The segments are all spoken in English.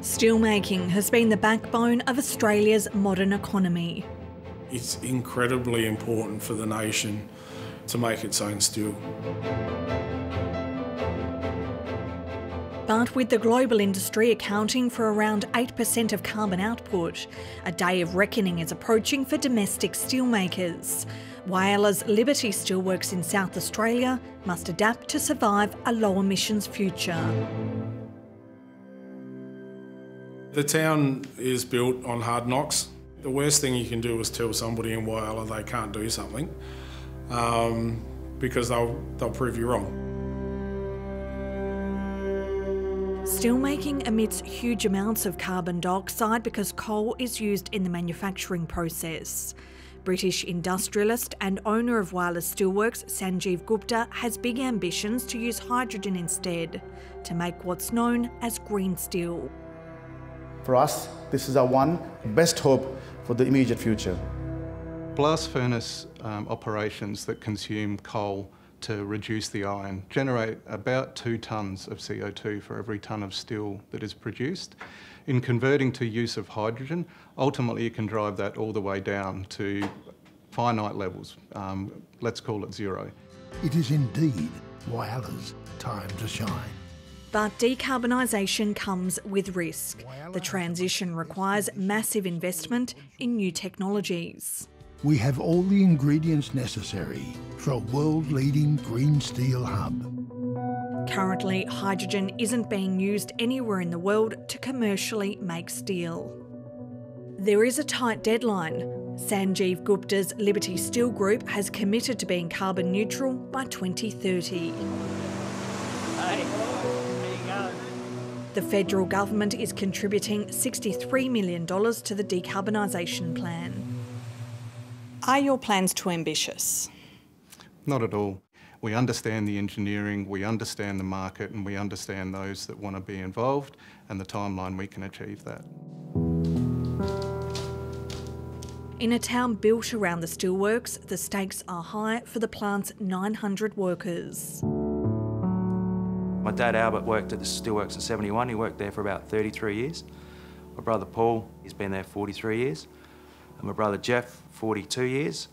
Steelmaking has been the backbone of Australia's modern economy. It's incredibly important for the nation to make its own steel. But with the global industry accounting for around 8% of carbon output, a day of reckoning is approaching for domestic steelmakers. Whyalla's Liberty Steelworks in South Australia must adapt to survive a low emissions future. The town is built on hard knocks. The worst thing you can do is tell somebody in Whyalla they can't do something because they'll prove you wrong. Steelmaking emits huge amounts of carbon dioxide because coal is used in the manufacturing process. British industrialist and owner of Whyalla Steelworks, Sanjeev Gupta, has big ambitions to use hydrogen instead, to make what's known as green steel. For us, this is our one best hope for the immediate future. Blast furnace operations that consume coal to reduce the iron generate about 2 tonnes of CO2 for every tonne of steel that is produced. In converting to use of hydrogen, ultimately you can drive that all the way down to finite levels, let's call it zero. It is indeed Whyalla's time to shine. But decarbonisation comes with risk. The transition requires massive investment in new technologies. We have all the ingredients necessary for a world-leading green steel hub. Currently, hydrogen isn't being used anywhere in the world to commercially make steel. There is a tight deadline. Sanjeev Gupta's Liberty Steel Group has committed to being carbon neutral by 2030. The federal government is contributing $63 million to the decarbonisation plan. Are your plans too ambitious? Not at all. We understand the engineering, we understand the market, and we understand those that want to be involved and the timeline we can achieve that. In a town built around the steelworks, the stakes are high for the plant's 900 workers. My dad, Albert, worked at the steelworks at 71. He worked there for about 33 years. My brother, Paul, he's been there 43 years. And my brother Jeff, 42 years,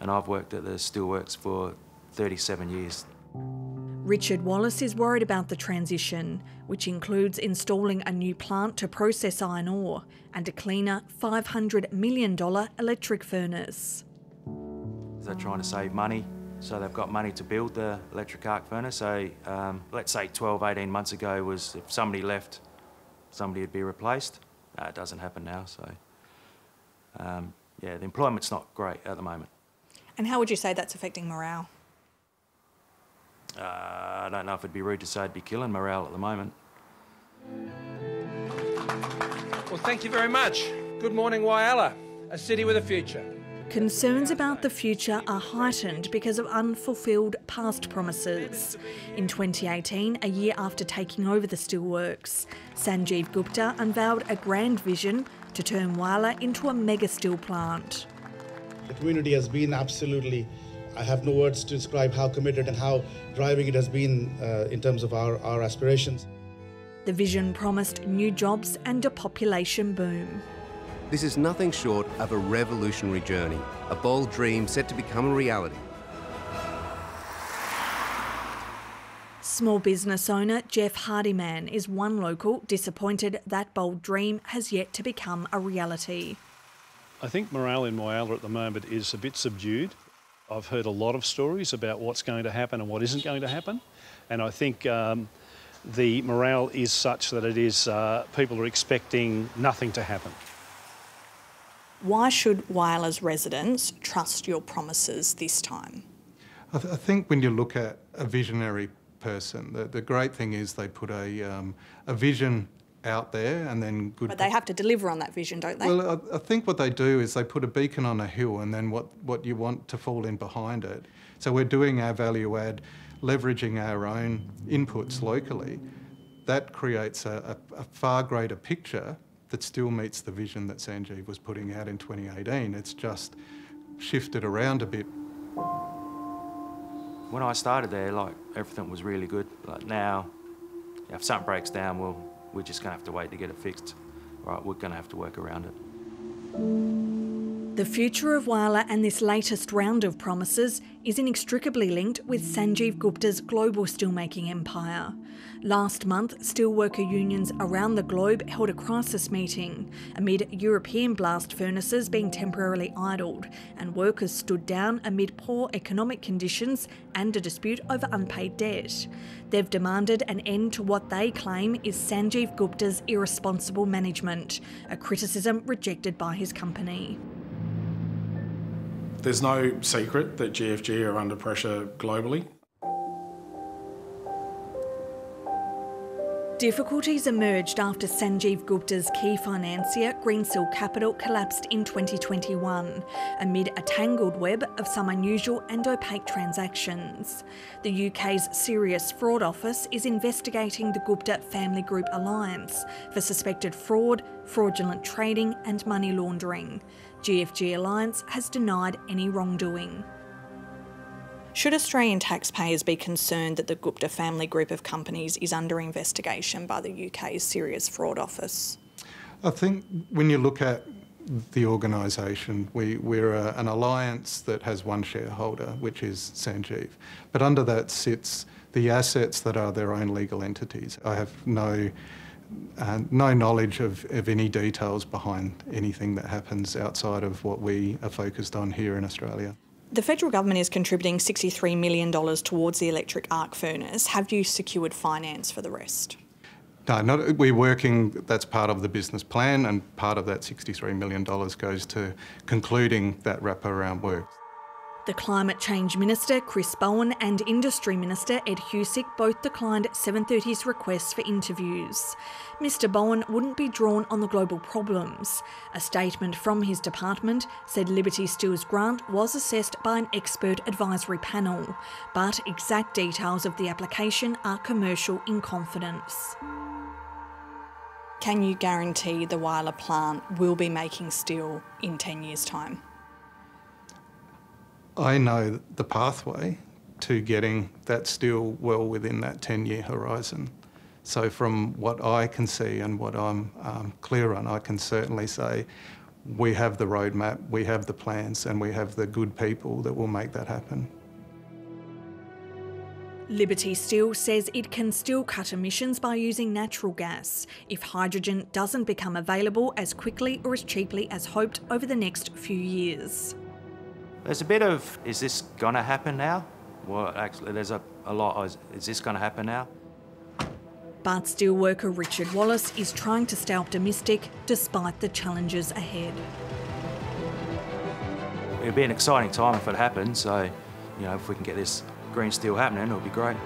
and I've worked at the steelworks for 37 years. Richard Wallace is worried about the transition, which includes installing a new plant to process iron ore and a cleaner $500 million electric furnace. They're trying to save money, so they've got money to build the electric arc furnace. So let's say 12, 18 months ago was if somebody left, somebody would be replaced. No, it doesn't happen now, so. Yeah, the employment's not great at the moment. And how would you say that's affecting morale? I don't know if it'd be rude to say it'd be killing morale at the moment. Well, thank you very much. Good morning, Whyalla, a city with a future. Concerns about the future are heightened because of unfulfilled past promises. In 2018, a year after taking over the steelworks, Sanjeev Gupta unveiled a grand vision to turn Whyalla into a mega steel plant. The community has been absolutely, I have no words to describe how committed and how driving it has been in terms of our aspirations. The vision promised new jobs and a population boom. This is nothing short of a revolutionary journey, a bold dream set to become a reality. Small business owner Jeff Hardiman is one local disappointed that bold dream has yet to become a reality. I think morale in Whyalla at the moment is a bit subdued. I've heard a lot of stories about what's going to happen and what isn't going to happen, and I think the morale is such that it is people are expecting nothing to happen. Why should Whyalla's residents trust your promises this time? I think when you look at a visionary person, the great thing is they put a vision out there and then good... But they have to deliver on that vision, don't they? Well, I think what they do is they put a beacon on a hill and then what you want to fall in behind it. So we're doing our value add, leveraging our own inputs locally. That creates a far greater picture that still meets the vision that Sanjeev was putting out in 2018. It's just shifted around a bit. When I started there, like, everything was really good. Like now, if something breaks down, well, we're just going to have to wait to get it fixed. Right, we're going to have to work around it. The future of Whyalla and this latest round of promises is inextricably linked with Sanjeev Gupta's global steelmaking empire. Last month, steelworker unions around the globe held a crisis meeting amid European blast furnaces being temporarily idled, and workers stood down amid poor economic conditions and a dispute over unpaid debt. They've demanded an end to what they claim is Sanjeev Gupta's irresponsible management, a criticism rejected by his company. There's no secret that GFG are under pressure globally. Difficulties emerged after Sanjeev Gupta's key financier, Greensill Capital, collapsed in 2021, amid a tangled web of some unusual and opaque transactions. The UK's Serious Fraud Office is investigating the Gupta Family Group Alliance for suspected fraud, fraudulent trading and money laundering. GFG Alliance has denied any wrongdoing. Should Australian taxpayers be concerned that the Gupta family group of companies is under investigation by the UK's Serious Fraud Office? I think when you look at the organisation, we're an alliance that has one shareholder, which is Sanjeev. But under that sits the assets that are their own legal entities. I have no knowledge of any details behind anything that happens outside of what we are focused on here in Australia. The federal government is contributing $63 million towards the electric arc furnace. Have you secured finance for the rest? No, we're working, that's part of the business plan, and part of that $63 million goes to concluding that wraparound work. The Climate Change Minister, Chris Bowen, and Industry Minister, Ed Husick, both declined 730's requests for interviews. Mr Bowen wouldn't be drawn on the global problems. A statement from his department said Liberty Steel's grant was assessed by an expert advisory panel, but exact details of the application are commercial in confidence. Can you guarantee the Whyalla plant will be making steel in 10 years' time? I know the pathway to getting that steel well within that 10-year horizon. So from what I can see and what I'm clear on, I can certainly say we have the roadmap, we have the plans, and we have the good people that will make that happen. Liberty Steel says it can still cut emissions by using natural gas if hydrogen doesn't become available as quickly or as cheaply as hoped over the next few years. There's a bit of, is this gonna happen now? Well, actually, there's a lot of, is this gonna happen now? But steelworker Richard Wallace is trying to stay optimistic despite the challenges ahead. It'd be an exciting time if it happened, so, you know, if we can get this green steel happening, it'll be great.